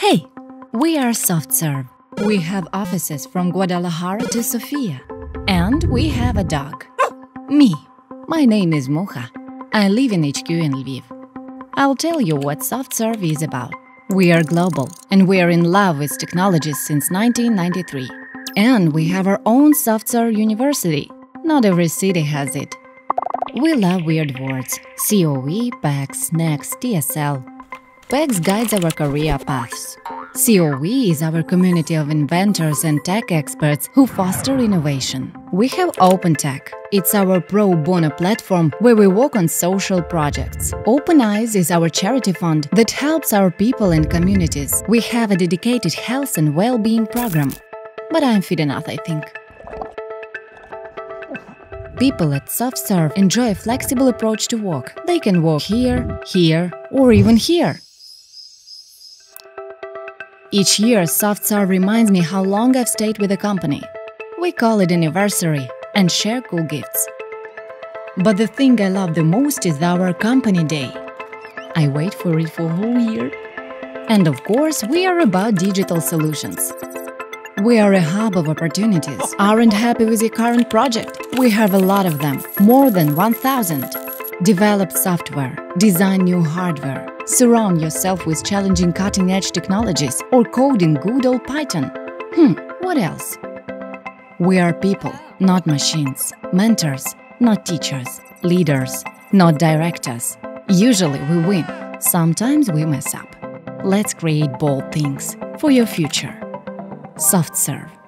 Hey, we are SoftServe. We have offices from Guadalajara to Sofia. And we have a dog. Me. My name is Mukha. I live in HQ in Lviv. I'll tell you what SoftServe is about. We are global, and we are in love with technologies since 1993. And we have our own SoftServe University. Not every city has it. We love weird words. COE, PEX, Next, TSL. PEX guides our career paths. COE is our community of inventors and tech experts who foster innovation. We have OpenTech. It's our pro bono platform where we work on social projects. OpenEyes is our charity fund that helps our people and communities. We have a dedicated health and well-being program. But I'm fit enough, I think. People at SoftServe enjoy a flexible approach to work. They can work here, here, or even here. Each year, SoftServe reminds me how long I've stayed with the company. We call it anniversary and share cool gifts. But the thing I love the most is our company day. I wait for it for a whole year. And of course, we are about digital solutions. We are a hub of opportunities. Aren't happy with your current project? We have a lot of them, more than 1,000. Develop software, design new hardware. Surround yourself with challenging cutting-edge technologies or code in good old Python. What else? We are people, not machines. Mentors, not teachers. Leaders, not directors. Usually we win. Sometimes we mess up. Let's create bold things for your future. SoftServe.